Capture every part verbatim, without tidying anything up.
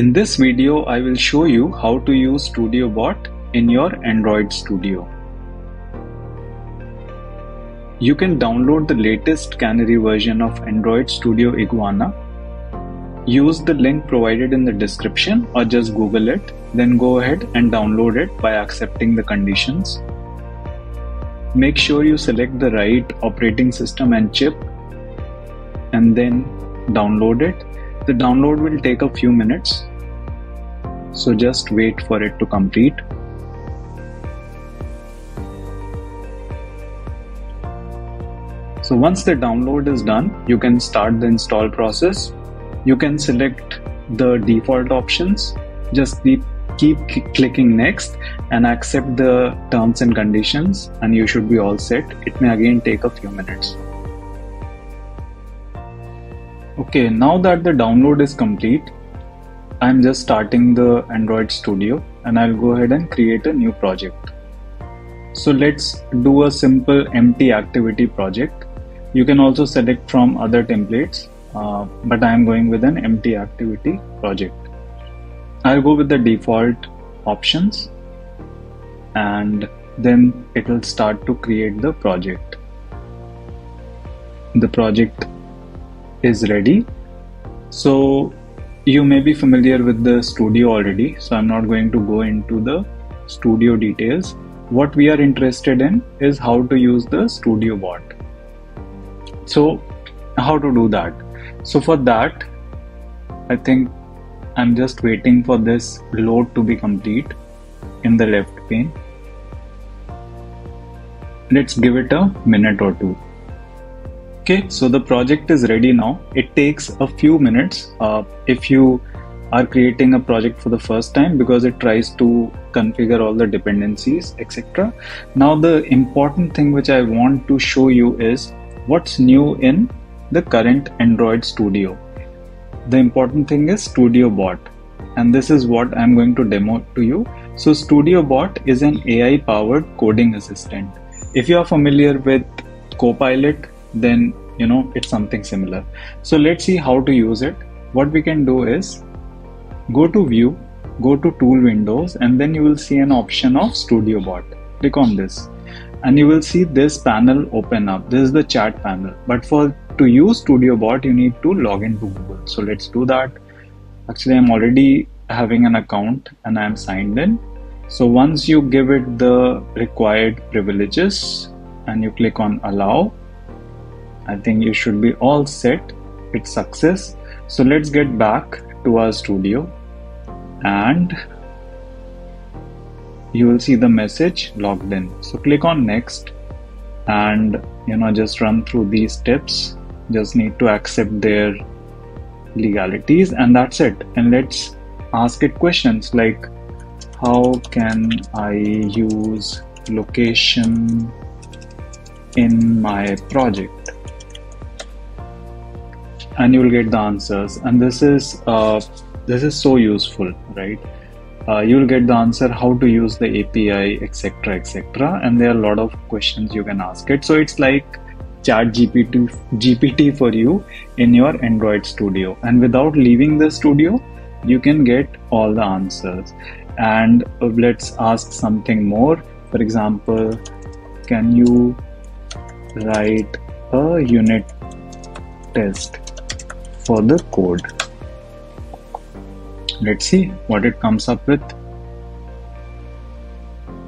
In this video, I will show you how to use Studio Bot in your Android Studio. You can download the latest Canary version of Android Studio Iguana. Use the link provided in the description or just Google it, then go ahead and download it by accepting the conditions. Make sure you select the right operating system and chip and then download it. The download will take a few minutes, so just wait for it to complete. So once the download is done, you can start the install process. You can select the default options, just keep, keep clicking next and accept the terms and conditions, and you should be all set. It may again take a few minutes. Okay, now that the download is complete, I'm just starting the Android Studio and I'll go ahead and create a new project. So let's do a simple empty activity project. You can also select from other templates. Uh, but I am going with an empty activity project. I'll go with the default options and then it will start to create the project. The project is ready. So you may be familiar with the studio already, so I'm not going to go into the studio details. What we are interested in is how to use the Studio Bot. So how to do that? So for that, I think I'm just waiting for this load to be complete in the left pane. Let's give it a minute or two. Okay, so the project is ready now. It takes a few minutes uh, if you are creating a project for the first time, because it tries to configure all the dependencies, et cetera. Now the important thing which I want to show you is what's new in the current Android Studio. The important thing is Studio Bot, and this is what I'm going to demo to you. So Studio Bot is an A I powered coding assistant. If you are familiar with Copilot, then you know it's something similar. So let's see how to use it. What we can do is go to View, go to Tool Windows, and then you will see an option of Studio Bot. Click on this and you will see this panel open up. This is the chat panel, but for to use Studio Bot, you need to log into Google. So let's do that. Actually, I'm already having an account and I'm signed in. So once you give it the required privileges and you click on Allow, I think you should be all set. It's success. So let's get back to our studio and you will see the message logged in. So click on Next and you know just run through these steps. Just need to accept their legalities and that's it. And let's ask it questions like, how can I use location in my project? And you will get the answers. And this is uh, this is so useful, right? Uh, you will get the answer how to use the A P I, etc, etc, and there are a lot of questions you can ask it. So it's like Chat G P T for you in your Android Studio, and without leaving the studio you can get all the answers. And uh, let's ask something more. For example, can you write a unit test for the code? Let's see what it comes up with.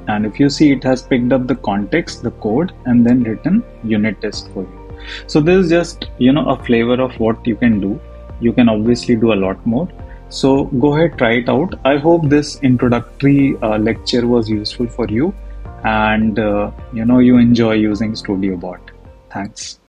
And if you see, it has picked up the context, the code, and then written unit test for you. So this is just, you know, a flavor of what you can do. You can obviously do a lot more. So go ahead, try it out. I hope this introductory uh, lecture was useful for you and, uh, you know, you enjoy using Studio Bot. Thanks.